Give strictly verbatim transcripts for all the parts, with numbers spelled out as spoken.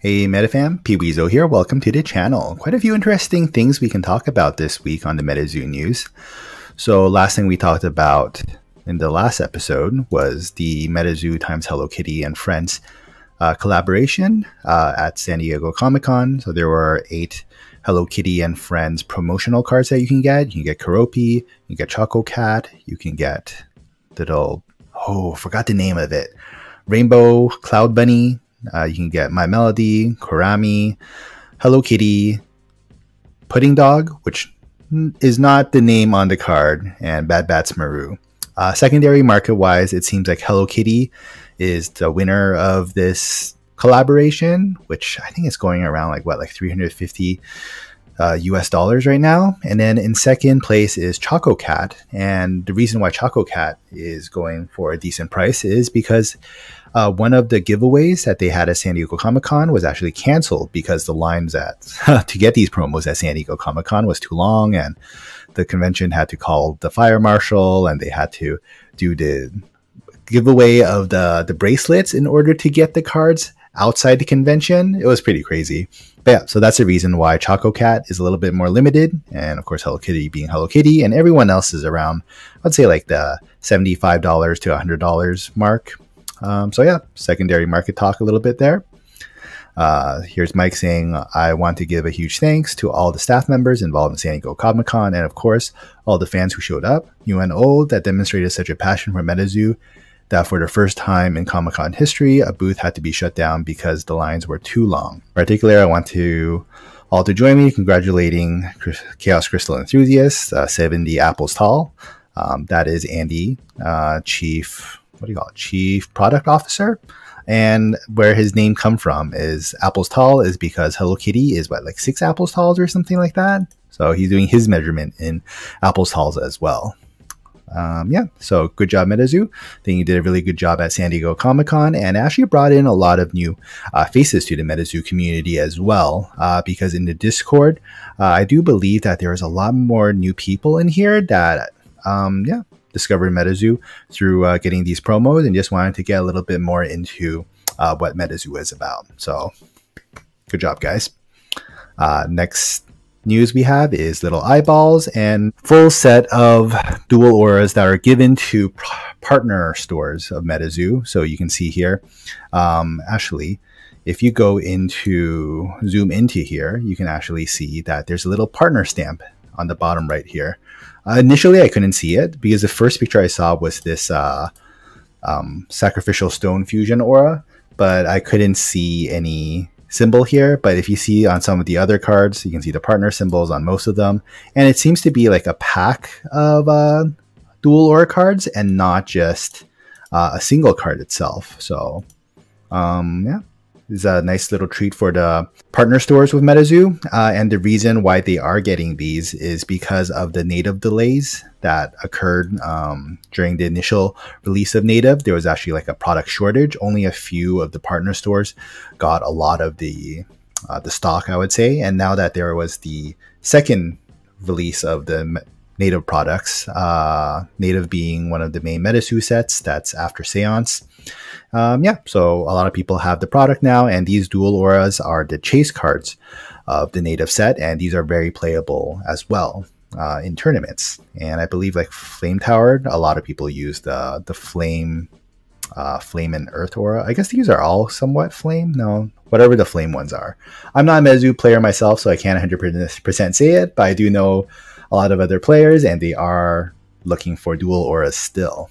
Hey MetaFam, PeeWeezo here, welcome to the channel. Quite a few interesting things we can talk about this week on the MetaZoo News. So last thing we talked about in the last episode was the MetaZoo times Hello Kitty and Friends uh, collaboration uh, at San Diego Comic-Con. So there were eight Hello Kitty and Friends promotional cards that you can get. You can get Keroppi, you can get ChocoCat, you can get little, oh, forgot the name of it, Rainbow Cloud Bunny. Uh, you can get My Melody, Kuromi, Hello Kitty, Pudding Dog, which is not the name on the card, and Bad Bats Maru. Uh, secondary market-wise, it seems like Hello Kitty is the winner of this collaboration, which I think is going around like what, like three hundred fifty uh, U S dollars right now. And then in second place is ChocoCat, and the reason why ChocoCat is going for a decent price is because Uh, one of the giveaways that they had at San Diego Comic-Con was actually canceled because the lines at, to get these promos at San Diego Comic-Con was too long, and the convention had to call the fire marshal, and they had to do the giveaway of the, the bracelets in order to get the cards outside the convention. It was pretty crazy. But yeah, so that's the reason why ChocoCat is a little bit more limited, and of course Hello Kitty being Hello Kitty, and everyone else is around, I'd say like the seventy-five dollars to one hundred dollars mark. Um, so yeah, secondary market talk a little bit there. Uh, here's Mike saying, I want to give a huge thanks to all the staff members involved in San Diego Comic-Con and of course, all the fans who showed up, new and old, that demonstrated such a passion for MetaZoo that for the first time in Comic-Con history, a booth had to be shut down because the lines were too long. In particular, I want to all to join me congratulating Chaos Crystal Enthusiast, uh, seventy Apples Tall. Um, that is Andy, uh, Chief... what do you call it? Chief Product Officer. And where his name come from is Apples Tall is because Hello Kitty is what, like six apples talls or something like that. So he's doing his measurement in apples talls as well. Um, yeah, so good job, MetaZoo. I think you did a really good job at San Diego Comic-Con and actually brought in a lot of new uh, faces to the MetaZoo community as well. Uh, because in the Discord, uh, I do believe that there is a lot more new people in here that, um, yeah, discovered MetaZoo through uh, getting these promos and just wanted to get a little bit more into uh, what MetaZoo is about. So good job, guys. Uh, next news we have is little eyeballs and full set of dual auras that are given to partner stores of MetaZoo. So you can see here, um, actually, if you go into zoom into here, you can actually see that there's a little partner stamp on the bottom right here. Uh, initially, I couldn't see it because the first picture I saw was this uh, um, sacrificial stone fusion aura, but I couldn't see any symbol here. But if you see on some of the other cards, you can see the partner symbols on most of them. And it seems to be like a pack of uh, dual aura cards and not just uh, a single card itself. So um, yeah. Is a nice little treat for the partner stores with MetaZoo. Uh, and the reason why they are getting these is because of the native delays that occurred um, during the initial release of native. There was actually like a product shortage. Only a few of the partner stores got a lot of the, uh, the stock, I would say. And now that there was the second release of the native products, uh, native being one of the main MetaZoo sets that's after Seance. Um, yeah, so a lot of people have the product now, and these dual auras are the chase cards of the native set, and these are very playable as well uh, in tournaments. And I believe like Flame Tower, a lot of people use the, the flame, uh, flame and earth aura. I guess these are all somewhat flame, no, whatever the flame ones are. I'm not a MetaZoo player myself, so I can't one hundred percent say it, but I do know a lot of other players, and they are looking for dual auras still.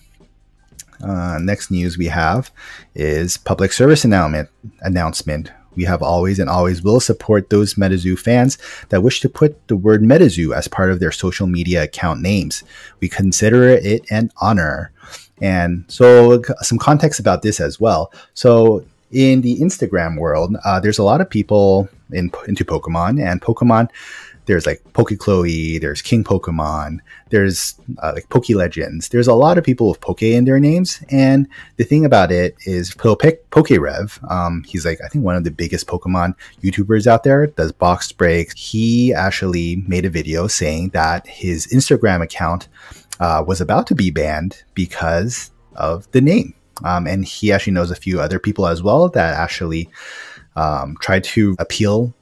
Uh, next news we have is public service announcement. announcement. We have always and always will support those MetaZoo fans that wish to put the word MetaZoo as part of their social media account names. We consider it an honor. And so some context about this as well. So in the Instagram world, uh, there's a lot of people in, into Pokemon, and Pokemon, there's like PokeChloe, there's King Pokemon, there's uh, like PokeLegends. There's a lot of people with Poke in their names. And the thing about it is PokeRev, um, he's like, I think one of the biggest Pokemon YouTubers out there, does box breaks. He actually made a video saying that his Instagram account uh, was about to be banned because of the name. Um, and he actually knows a few other people as well that actually um, tried to appeal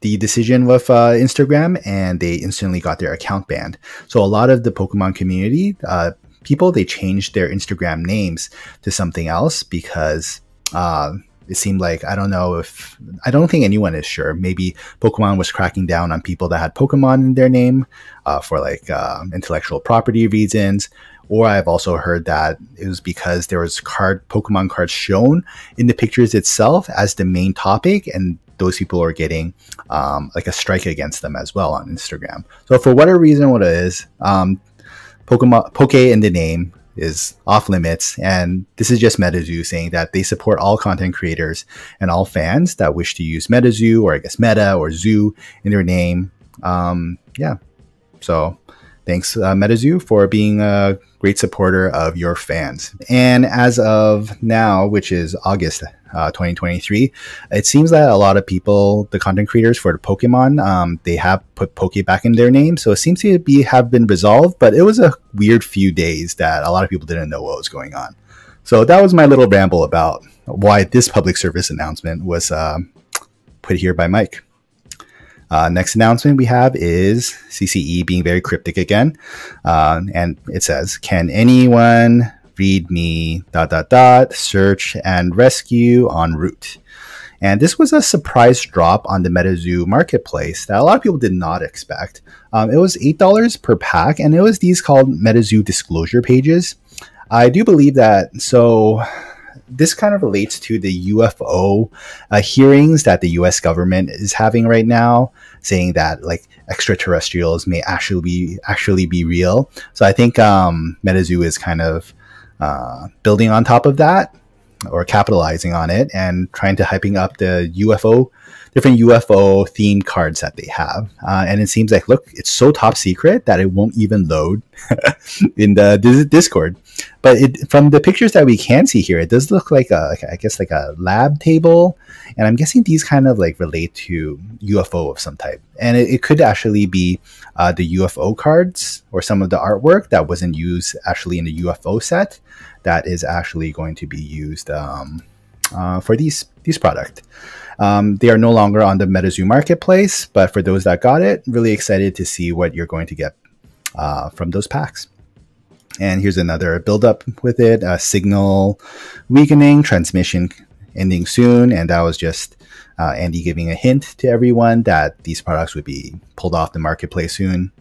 the decision with uh, Instagram, and they instantly got their account banned. So a lot of the Pokemon community uh, people, they changed their Instagram names to something else because uh, it seemed like, I don't know if, I don't think anyone is sure. Maybe Pokemon was cracking down on people that had Pokemon in their name uh, for like uh, intellectual property reasons. Or I've also heard that it was because there was card Pokemon cards shown in the pictures itself as the main topic, and those people are getting um, like a strike against them as well on Instagram. So for whatever reason, what it is, um, Pokemon, Poke in the name is off limits, and this is just MetaZoo saying that they support all content creators and all fans that wish to use MetaZoo, or I guess Meta or Zoo, in their name. Um, yeah, so thanks uh, MetaZoo for being a great supporter of your fans. And as of now, which is August uh, twenty twenty-three, it seems that a lot of people, the content creators for the Pokemon, um, they have put Poke back in their name. So it seems to be have been resolved, but it was a weird few days that a lot of people didn't know what was going on. So that was my little ramble about why this public service announcement was uh, put here by Mike. Uh, next announcement we have is C C E being very cryptic again. Uh, and it says, can anyone read me dot dot dot search and rescue en route? And this was a surprise drop on the MetaZoo marketplace that a lot of people did not expect. Um, it was eight dollars per pack, and it was these called MetaZoo Disclosure Pages. I do believe that, so this kind of relates to the U F O uh, hearings that the U S government is having right now, saying that like extraterrestrials may actually be, actually be real. So I think um, MetaZoo is kind of uh, building on top of that, or capitalizing on it, and trying to hyping up the U F O, different U F O themed cards that they have. Uh, and it seems like, look, it's so top secret that it won't even load in the Discord. But it, from the pictures that we can see here, it does look like a, I guess like a lab table. And I'm guessing these kind of like relate to U F O of some type. And it, it could actually be uh, the U F O cards or some of the artwork that wasn't used actually in the U F O set that is actually going to be used um, uh, for these these product. Um, they are no longer on the MetaZoo marketplace, but for those that got it, really excited to see what you're going to get uh, from those packs. And here's another build-up with it, uh, signal weakening, transmission ending soon. And that was just uh, Andy giving a hint to everyone that these products would be pulled off the marketplace soon.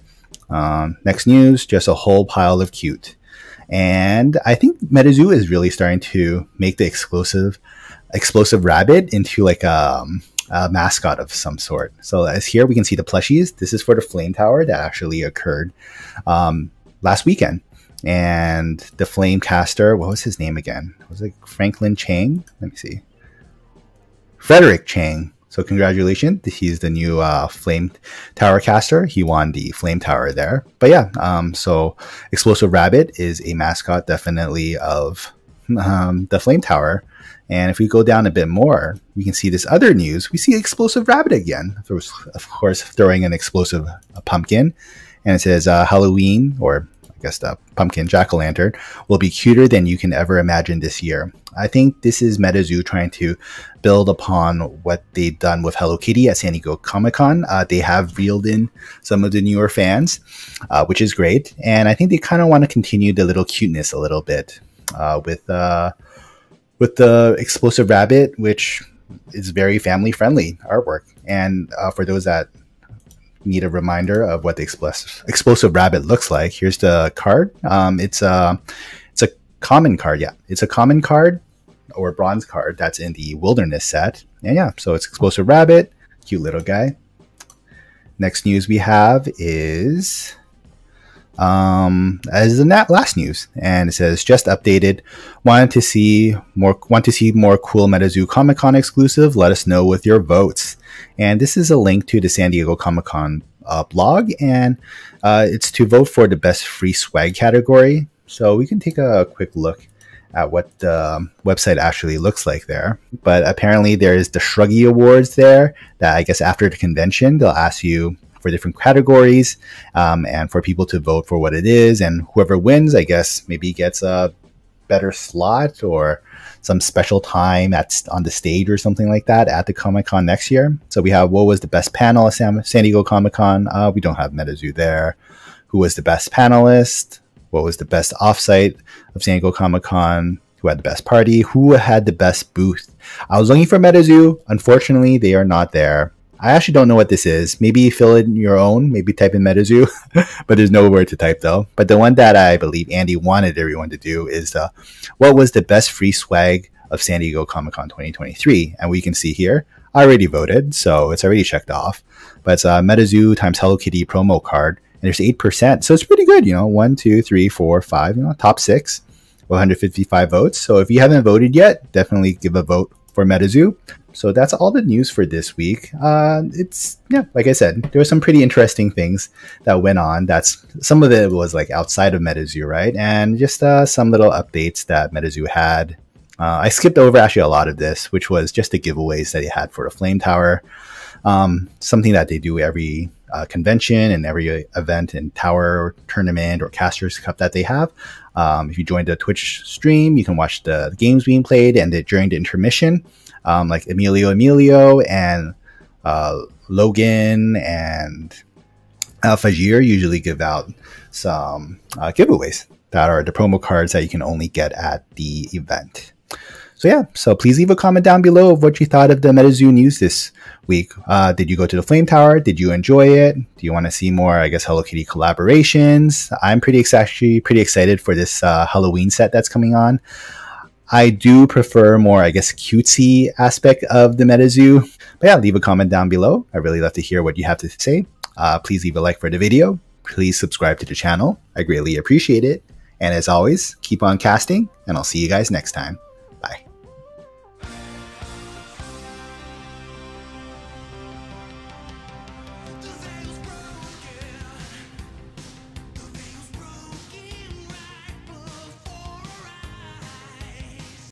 Um, next news, just a whole pile of cute. And I think MetaZoo is really starting to make the explosive Explosive Rabbit into like a, a mascot of some sort. So as here we can see the plushies. This is for the flame tower that actually occurred um, last weekend. And the flame caster, what was his name again? Was it Franklin Chang? Let me see. Frederick Chang. So congratulations. He's the new uh, flame tower caster. He won the flame tower there. But yeah, um, so Explosive Rabbit is a mascot definitely of um, the flame tower. And if we go down a bit more, we can see this other news. We see Explosive Rabbit again. There was, of course, throwing an explosive a pumpkin. And it says uh, Halloween, or I guess the pumpkin jack-o'-lantern, will be cuter than you can ever imagine this year. I think this is MetaZoo trying to build upon what they've done with Hello Kitty at San Diego Comic-Con. Uh, they have reeled in some of the newer fans, uh, which is great. And I think they kind of want to continue the little cuteness a little bit uh, with... Uh, with the Explosive Rabbit, which is very family-friendly artwork. And uh, for those that need a reminder of what the Explos Explosive Rabbit looks like, here's the card. Um, it's, a, it's a common card, yeah. It's a common card or bronze card that's in the Wilderness set. And yeah, so it's Explosive Rabbit, cute little guy. Next news we have is... Um, as in that last news, and it says just updated. Want to see more? Want to see more cool MetaZoo Comic Con exclusive? Let us know with your votes. And this is a link to the San Diego Comic Con uh, blog, and uh, it's to vote for the best free swag category. So we can take a quick look at what the website actually looks like there. But apparently, there is the Shruggy Awards there. That I guess after the convention, they'll ask you for different categories um, and for people to vote for what it is, and whoever wins, I guess, maybe gets a better slot or some special time at, on the stage or something like that at the Comic-Con next year. So we have what was the best panel at San, San Diego Comic-Con. Uh, we don't have MetaZoo there. Who was the best panelist? What was the best offsite of San Diego Comic-Con? Who had the best party? Who had the best booth? I was looking for MetaZoo. Unfortunately, they are not there. I actually don't know what this is. Maybe fill in your own. Maybe type in MetaZoo, but there's nowhere to type though. But the one that I believe Andy wanted everyone to do is uh, what was the best free swag of San Diego Comic-Con twenty twenty-three? And we can see here, I already voted, so it's already checked off. But it's uh, MetaZoo times Hello Kitty promo card, and there's eight percent. So it's pretty good, you know, one, two, three, four, five, you know, top six, one hundred fifty-five votes. So if you haven't voted yet, definitely give a vote for MetaZoo. So that's all the news for this week. Uh, it's, yeah, like I said, there were some pretty interesting things that went on. That's some of it was like outside of MetaZoo, right? And just uh, some little updates that MetaZoo had. Uh, I skipped over actually a lot of this, which was just the giveaways that they had for the Flame Tower. Um, something that they do every uh, convention and every event and tower tournament or Casters Cup that they have. Um, if you joined the Twitch stream, you can watch the games being played, and the, during the intermission, Um, like Emilio, Emilio, and uh, Logan, and al-fajir usually give out some uh, giveaways that are the promo cards that you can only get at the event. So yeah, so please leave a comment down below of what you thought of the MetaZoo news this week. Uh, did you go to the Flame Tower? Did you enjoy it? Do you want to see more, I guess, Hello Kitty collaborations? I'm pretty ex actually pretty excited for this uh, Halloween set that's coming on. I do prefer more, I guess, cutesy aspect of the MetaZoo. But yeah, leave a comment down below. I really love to hear what you have to say. Uh, please leave a like for the video. Please subscribe to the channel. I greatly appreciate it. And as always, keep on casting, and I'll see you guys next time. Bye.